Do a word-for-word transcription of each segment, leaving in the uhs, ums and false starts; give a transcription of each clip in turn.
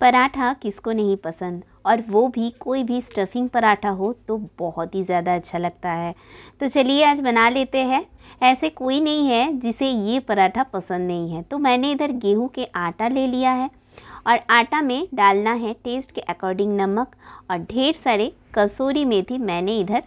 पराठा किसको नहीं पसंद, और वो भी कोई भी स्टफिंग पराठा हो तो बहुत ही ज़्यादा अच्छा लगता है। तो चलिए आज बना लेते हैं। ऐसे कोई नहीं है जिसे ये पराठा पसंद नहीं है। तो मैंने इधर गेहूं के आटा ले लिया है और आटा में डालना है टेस्ट के अकॉर्डिंग नमक और ढेर सारे कसूरी मेथी मैंने इधर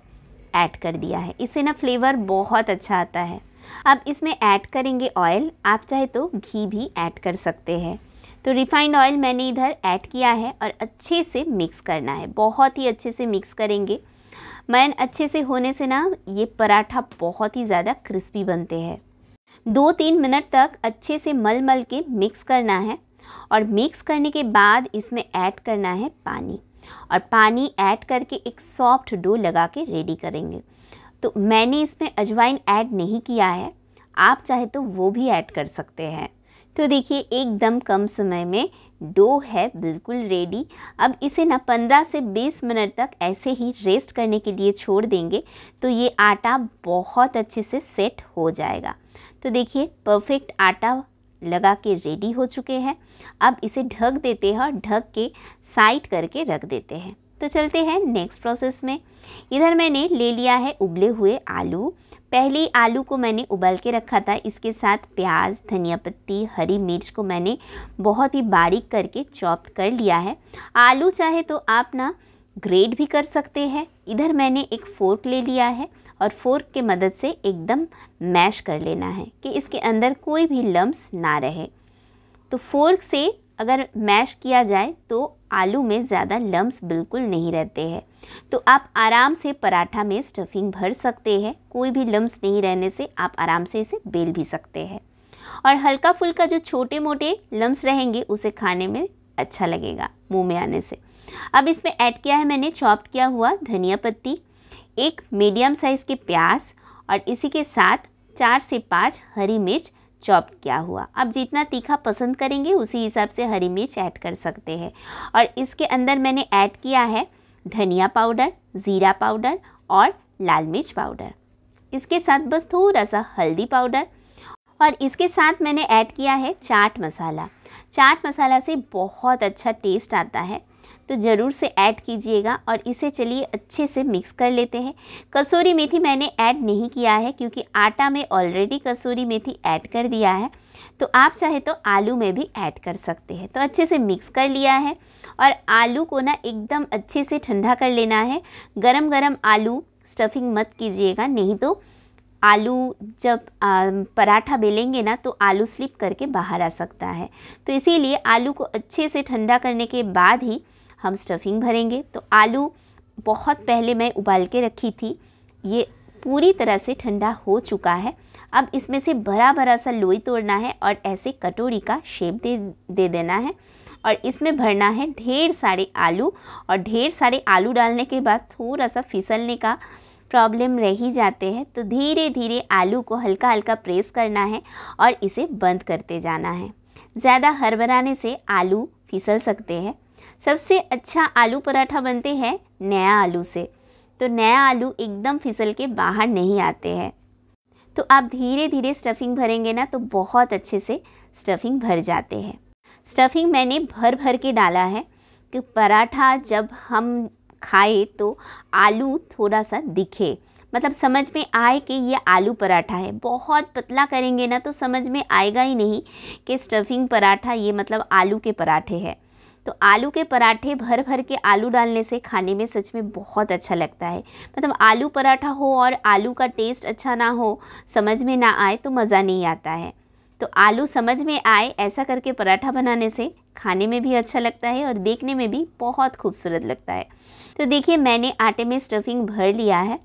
ऐड कर दिया है। इससे ना फ्लेवर बहुत अच्छा आता है। अब इसमें ऐड करेंगे ऑयल, आप चाहे तो घी भी ऐड कर सकते हैं। तो रिफाइंड ऑयल मैंने इधर ऐड किया है और अच्छे से मिक्स करना है, बहुत ही अच्छे से मिक्स करेंगे। मैन अच्छे से होने से ना ये पराठा बहुत ही ज़्यादा क्रिस्पी बनते हैं। दो तीन मिनट तक अच्छे से मल मल के मिक्स करना है और मिक्स करने के बाद इसमें ऐड करना है पानी, और पानी ऐड करके एक सॉफ्ट डो लगा के रेडी करेंगे। तो मैंने इसमें अजवाइन ऐड नहीं किया है, आप चाहे तो वो भी ऐड कर सकते हैं। तो देखिए एकदम कम समय में डो है बिल्कुल रेडी। अब इसे ना पंद्रह से बीस मिनट तक ऐसे ही रेस्ट करने के लिए छोड़ देंगे तो ये आटा बहुत अच्छे से सेट हो जाएगा। तो देखिए परफेक्ट आटा लगा के रेडी हो चुके हैं। अब इसे ढक देते हैं और ढक के साइड करके रख देते हैं। तो चलते हैं नेक्स्ट प्रोसेस में। इधर मैंने ले लिया है उबले हुए आलू। पहले आलू को मैंने उबाल के रखा था। इसके साथ प्याज, धनिया पत्ती, हरी मिर्च को मैंने बहुत ही बारीक करके चॉप कर लिया है। आलू चाहे तो आप ना ग्रेट भी कर सकते हैं। इधर मैंने एक फ़ोर्क ले लिया है और फोर्क के मदद से एकदम मैश कर लेना है कि इसके अंदर कोई भी लम्स ना रहे। तो फोर्क से अगर मैश किया जाए तो आलू में ज़्यादा लम्स बिल्कुल नहीं रहते हैं। तो आप आराम से पराठा में स्टफिंग भर सकते हैं। कोई भी लम्स नहीं रहने से आप आराम से इसे बेल भी सकते हैं, और हल्का फुल्का जो छोटे मोटे लम्स रहेंगे उसे खाने में अच्छा लगेगा मुंह में आने से। अब इसमें ऐड किया है मैंने चॉप किया हुआ धनिया पत्ती, एक मीडियम साइज़ के प्याज, और इसी के साथ चार से पाँच हरी मिर्च चॉप किया हुआ। आप जितना तीखा पसंद करेंगे उसी हिसाब से हरी मिर्च ऐड कर सकते हैं। और इसके अंदर मैंने ऐड किया है धनिया पाउडर, ज़ीरा पाउडर और लाल मिर्च पाउडर, इसके साथ बस थोड़ा सा हल्दी पाउडर, और इसके साथ मैंने ऐड किया है चाट मसाला। चाट मसाला से बहुत अच्छा टेस्ट आता है, तो ज़रूर से ऐड कीजिएगा। और इसे चलिए अच्छे से मिक्स कर लेते हैं। कसूरी मेथी मैंने ऐड नहीं किया है क्योंकि आटा में ऑलरेडी कसूरी मेथी ऐड कर दिया है। तो आप चाहे तो आलू में भी ऐड कर सकते हैं। तो अच्छे से मिक्स कर लिया है और आलू को ना एकदम अच्छे से ठंडा कर लेना है। गरम गरम आलू स्टफिंग मत कीजिएगा, नहीं तो आलू जब पराठा बेलेंगे ना तो आलू स्लिप करके बाहर आ सकता है। तो इसीलिए आलू को अच्छे से ठंडा करने के बाद ही हम स्टफिंग भरेंगे। तो आलू बहुत पहले मैं उबाल के रखी थी, ये पूरी तरह से ठंडा हो चुका है। अब इसमें से भरा भरा सा लोई तोड़ना है और ऐसे कटोरी का शेप दे दे देना है, और इसमें भरना है ढेर सारे आलू। और ढेर सारे आलू डालने के बाद थोड़ा सा फिसलने का प्रॉब्लम रह ही जाते हैं। तो धीरे धीरे आलू को हल्का हल्का प्रेस करना है और इसे बंद करते जाना है। ज़्यादा हड़बड़ाने से आलू फिसल सकते हैं। सबसे अच्छा आलू पराठा बनते हैं नया आलू से। तो नया आलू एकदम फिसल के बाहर नहीं आते हैं। तो आप धीरे धीरे स्टफिंग भरेंगे ना तो बहुत अच्छे से स्टफिंग भर जाते हैं। स्टफिंग मैंने भर भर के डाला है कि पराठा जब हम खाए तो आलू थोड़ा सा दिखे, मतलब समझ में आए कि ये आलू पराठा है। बहुत पतला करेंगे ना तो समझ में आएगा ही नहीं कि स्टफिंग पराठा, ये मतलब आलू के पराठे हैं। तो आलू के पराठे भर भर के आलू डालने से खाने में सच में बहुत अच्छा लगता है। मतलब आलू पराठा हो और आलू का टेस्ट अच्छा ना हो, समझ में ना आए तो मज़ा नहीं आता है। तो आलू समझ में आए ऐसा करके पराठा बनाने से खाने में भी अच्छा लगता है और देखने में भी बहुत खूबसूरत लगता है। तो देखिए मैंने आटे में स्टफिंग भर लिया है।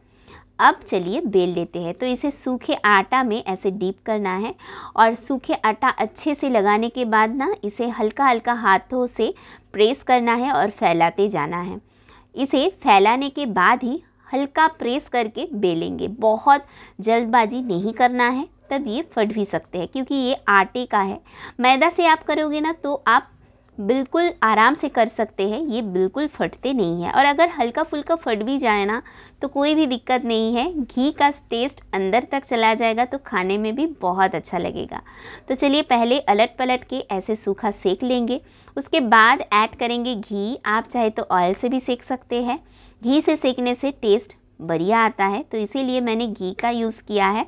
अब चलिए बेल लेते हैं। तो इसे सूखे आटा में ऐसे डीप करना है, और सूखे आटा अच्छे से लगाने के बाद ना इसे हल्का हल्का हाथों से प्रेस करना है और फैलाते जाना है। इसे फैलाने के बाद ही हल्का प्रेस करके बेलेंगे, बहुत जल्दबाजी नहीं करना है, तब ये फट भी सकते हैं क्योंकि ये आटे का है। मैदा से आप करोगे ना तो आप बिल्कुल आराम से कर सकते हैं, ये बिल्कुल फटते नहीं है। और अगर हल्का फुल्का फट भी जाए ना तो कोई भी दिक्कत नहीं है, घी का टेस्ट अंदर तक चला जाएगा तो खाने में भी बहुत अच्छा लगेगा। तो चलिए पहले अलट पलट के ऐसे सूखा सेक लेंगे, उसके बाद ऐड करेंगे घी। आप चाहे तो ऑयल से भी सेक सकते हैं, घी से सेकने से टेस्ट बढ़िया आता है, तो इसीलिए मैंने घी का यूज़ किया है।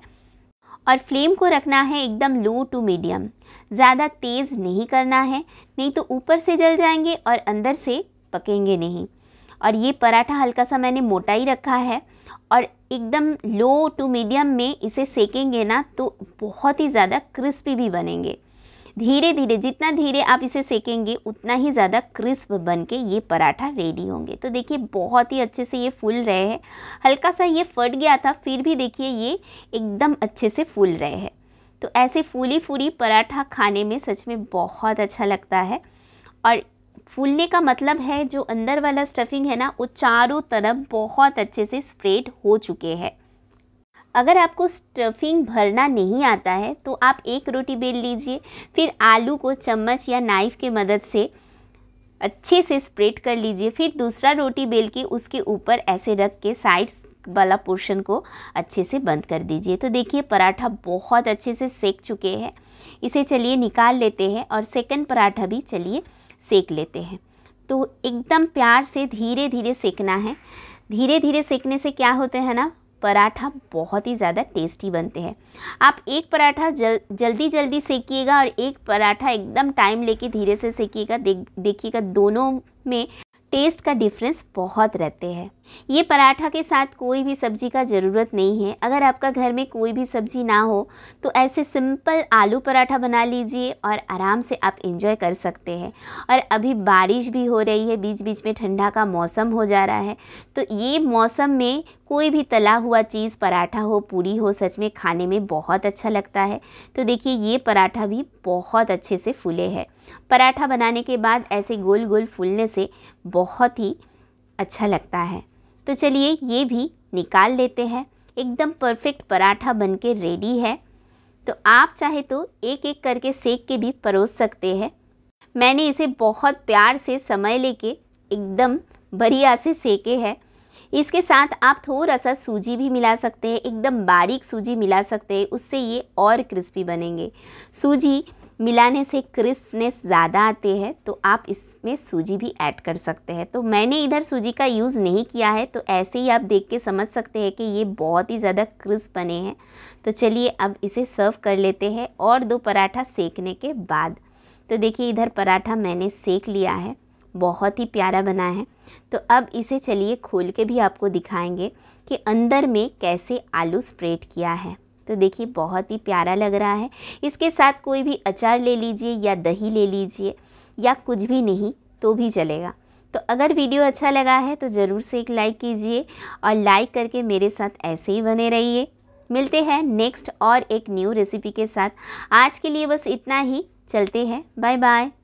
और फ्लेम को रखना है एकदम लो टू मीडियम, ज़्यादा तेज़ नहीं करना है, नहीं तो ऊपर से जल जाएंगे और अंदर से पकेंगे नहीं। और ये पराठा हल्का सा मैंने मोटा ही रखा है और एकदम लो टू मीडियम में इसे सेकेंगे ना तो बहुत ही ज़्यादा क्रिस्पी भी बनेंगे। धीरे धीरे, जितना धीरे आप इसे सेकेंगे उतना ही ज़्यादा क्रिस्प बन के ये पराठा रेडी होंगे। तो देखिए बहुत ही अच्छे से ये फूल रहे हैं, हल्का सा ये फट गया था फिर भी देखिए ये एकदम अच्छे से फूल रहे हैं। तो ऐसे फूली फूली पराठा खाने में सच में बहुत अच्छा लगता है। और फूलने का मतलब है जो अंदर वाला स्टफिंग है ना वो चारों तरफ बहुत अच्छे से स्प्रेड हो चुके हैं। अगर आपको स्टफिंग भरना नहीं आता है तो आप एक रोटी बेल लीजिए, फिर आलू को चम्मच या नाइफ़ के मदद से अच्छे से स्प्रेड कर लीजिए, फिर दूसरा रोटी बेल के उसके ऊपर ऐसे रख के साइड्स वाला पोर्शन को अच्छे से बंद कर दीजिए। तो देखिए पराठा बहुत अच्छे से सेक चुके हैं, इसे चलिए निकाल लेते हैं और सेकंड पराठा भी चलिए सेक लेते हैं। तो एकदम प्यार से धीरे धीरे सेकना है, धीरे धीरे सेकने से क्या होते हैं ना पराठा बहुत ही ज़्यादा टेस्टी बनते हैं। आप एक पराठा जल जल्दी जल्दी सेकिएगा और एक पराठा एकदम टाइम लेके धीरे से सेकिएगा, देखिएगा दोनों में टेस्ट का डिफरेंस बहुत रहते हैं। ये पराठा के साथ कोई भी सब्जी का ज़रूरत नहीं है, अगर आपका घर में कोई भी सब्जी ना हो तो ऐसे सिंपल आलू पराठा बना लीजिए और आराम से आप एंजॉय कर सकते हैं। और अभी बारिश भी हो रही है, बीच बीच में ठंडा का मौसम हो जा रहा है, तो ये मौसम में कोई भी तला हुआ चीज़ पराठा हो पूरी हो सच में खाने में बहुत अच्छा लगता है। तो देखिए ये पराठा भी बहुत अच्छे से फूले हैं। पराठा बनाने के बाद ऐसे गोल गोल फूलने से बहुत ही अच्छा लगता है। तो चलिए ये भी निकाल लेते हैं, एकदम परफेक्ट पराठा बनके रेडी है। तो आप चाहे तो एक एक करके सेक के भी परोस सकते हैं। मैंने इसे बहुत प्यार से समय लेके एकदम बढ़िया से सेके हैं। इसके साथ आप थोड़ा सा सूजी भी मिला सकते हैं, एकदम बारीक सूजी मिला सकते हैं, उससे ये और क्रिस्पी बनेंगे। सूजी मिलाने से क्रिस्पनेस ज़्यादा आते हैं, तो आप इसमें सूजी भी ऐड कर सकते हैं। तो मैंने इधर सूजी का यूज़ नहीं किया है, तो ऐसे ही आप देख के समझ सकते हैं कि ये बहुत ही ज़्यादा क्रिस्प बने हैं। तो चलिए अब इसे सर्व कर लेते हैं और दो पराठा सेकने के बाद। तो देखिए इधर पराठा मैंने सेक लिया है, बहुत ही प्यारा बना है। तो अब इसे चलिए खोल के भी आपको दिखाएंगे कि अंदर में कैसे आलू स्प्रेड किया है। तो देखिए बहुत ही प्यारा लग रहा है। इसके साथ कोई भी अचार ले लीजिए या दही ले लीजिए या कुछ भी नहीं तो भी चलेगा। तो अगर वीडियो अच्छा लगा है तो ज़रूर से एक लाइक कीजिए और लाइक करके मेरे साथ ऐसे ही बने रहिए। मिलते हैं नेक्स्ट और एक न्यू रेसिपी के साथ। आज के लिए बस इतना ही, चलते हैं, बाय बाय।